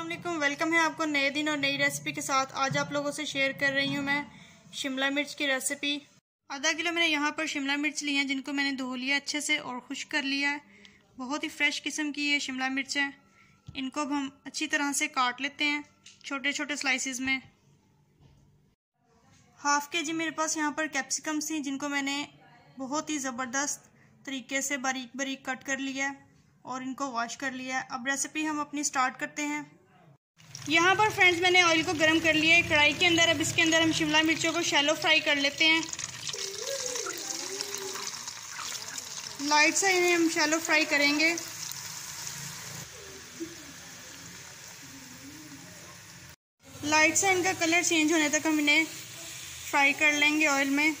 अस्सलाम वालेकुम, वेलकम है आपको नए दिन और नई रेसिपी के साथ। आज आप लोगों से शेयर कर रही हूँ मैं शिमला मिर्च की रेसिपी। आधा किलो मैंने यहाँ पर शिमला मिर्च ली हैं, जिनको मैंने धो लिया अच्छे से और खुश्क कर लिया है। बहुत ही फ्रेश किस्म की ये शिमला मिर्च है। इनको अब हम अच्छी तरह से काट लेते हैं छोटे छोटे स्लाइसिस में। हाफ के जी मेरे पास यहाँ पर कैप्सिकम्स थी, जिनको मैंने बहुत ही ज़बरदस्त तरीके से बारीक बारीक कट कर लिया है और इनको वॉश कर लिया है। अब रेसिपी हम अपनी स्टार्ट करते हैं। यहाँ पर फ्रेंड्स मैंने ऑयल को गर्म कर लिया है कढ़ाई के अंदर। अब इसके अंदर हम शिमला मिर्चों को शैलो फ्राई कर लेते हैं। लाइट से इन्हें हम शैलो फ्राई करेंगे। लाइट से इनका कलर चेंज होने तक हम इन्हें फ्राई कर लेंगे ऑयल में।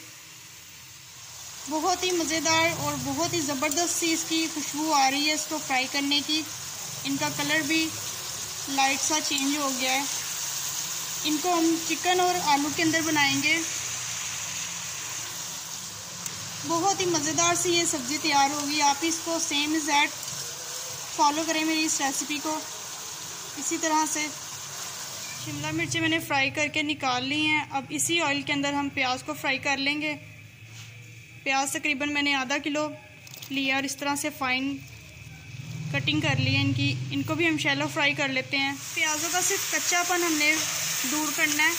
बहुत ही मज़ेदार और बहुत ही ज़बरदस्त सी इसकी खुशबू आ रही है इसको फ्राई करने की। इनका कलर भी लाइट सा चेंज हो गया है। इनको हम चिकन और आलू के अंदर बनाएंगे। बहुत ही मज़ेदार सी ये सब्ज़ी तैयार होगी। आप इसको सेम एज़ फॉलो करें मेरी इस रेसिपी को। इसी तरह से शिमला मिर्चें मैंने फ्राई करके निकाल ली हैं। अब इसी ऑयल के अंदर हम प्याज को फ्राई कर लेंगे। प्याज तकरीबन मैंने आधा किलो लिया और इस तरह से फाइन कटिंग कर ली है इनकी। इनको भी हम शैलो फ्राई कर लेते हैं। प्याज़ों का सिर्फ कच्चापन हमने दूर करना है।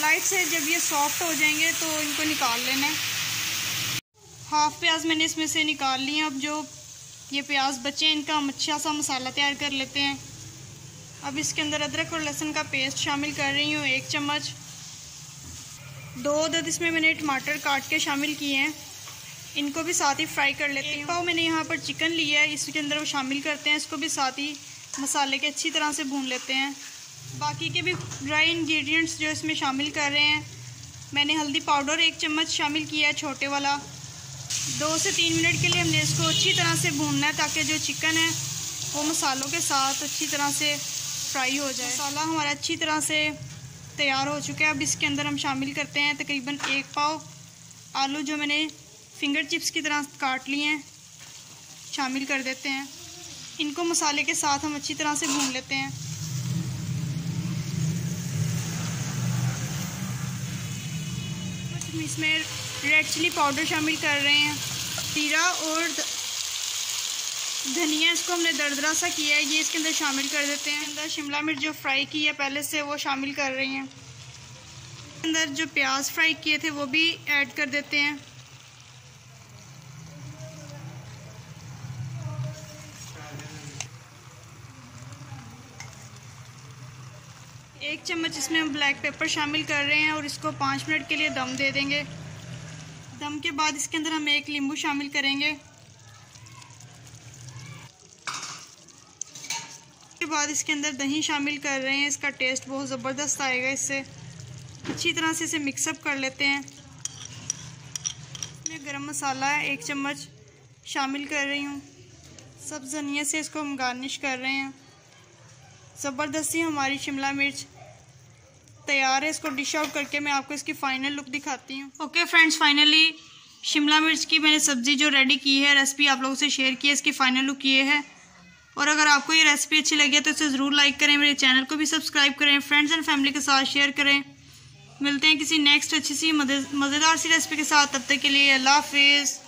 लाइट से जब ये सॉफ्ट हो जाएंगे तो इनको निकाल लेना है। हाफ प्याज मैंने इसमें से निकाल लिए। अब जो ये प्याज बचे हैं इनका हम अच्छा सा मसाला तैयार कर लेते हैं। अब इसके अंदर अदरक और लहसुन का पेस्ट शामिल कर रही हूँ 1 चम्मच। 2 अदद इसमें मैंने टमाटर काट के शामिल किए हैं। इनको भी साथ ही फ्राई कर लेते हैं। 1 पाव मैंने यहाँ पर चिकन लिया है, इसके अंदर वो शामिल करते हैं। इसको भी साथ ही मसाले के अच्छी तरह से भून लेते हैं। बाकी के भी ड्राई इंग्रेडिएंट्स जो इसमें शामिल कर रहे हैं, मैंने हल्दी पाउडर 1 चम्मच शामिल किया है छोटे वाला। 2 से 3 मिनट के लिए हमने इसको अच्छी तरह से भूनना है ताकि जो चिकन है वो मसालों के साथ अच्छी तरह से फ्राई हो जाए। मसाला हमारा अच्छी तरह से तैयार हो चुका है। अब इसके अंदर हम शामिल करते हैं तकरीबन 1 पाव आलू जो मैंने फिंगर चिप्स की तरह काट लिए हैं, शामिल कर देते हैं। इनको मसाले के साथ हम अच्छी तरह से भून लेते हैं। हम इसमें रेड चिली पाउडर शामिल कर रहे हैं। जीरा और धनिया इसको हमने दरदरा सा किया है, ये इसके अंदर शामिल कर देते हैं। अंदर शिमला मिर्च जो फ्राई की है पहले से वो शामिल कर रही हैं। अंदर जो प्याज फ्राई किए थे वो भी ऐड कर देते हैं। एक चम्मच इसमें हम ब्लैक पेपर शामिल कर रहे हैं और इसको 5 मिनट के लिए दम दे देंगे। दम के बाद इसके अंदर हम 1 नींबू शामिल करेंगे। इसके बाद इसके अंदर दही शामिल कर रहे हैं। इसका टेस्ट बहुत ज़बरदस्त आएगा इससे। अच्छी तरह से इसे मिक्सअप कर लेते हैं। इसमें गरम मसाला 1 चम्मच शामिल कर रही हूँ। सब धनिया से इसको हम गार्निश कर रहे हैं। ज़बरदस्ती हमारी शिमला मिर्च तैयार है। इसको डिश आउट करके मैं आपको इसकी फ़ाइनल लुक दिखाती हूँ। ओके फ्रेंड्स, फाइनली शिमला मिर्च की मैंने सब्ज़ी जो रेडी की है, रेसिपी आप लोगों से शेयर की है। इसकी फ़ाइनल लुक ये है। और अगर आपको ये रेसिपी अच्छी लगी है तो इसे ज़रूर लाइक करें, मेरे चैनल को भी सब्सक्राइब करें, फ्रेंड्स एंड फैमिली के साथ शेयर करें। मिलते हैं किसी नेक्स्ट अच्छी सी मज़ेदार सी रेसिपी के साथ। तब तक के लिए अल्लाह हाफिज़।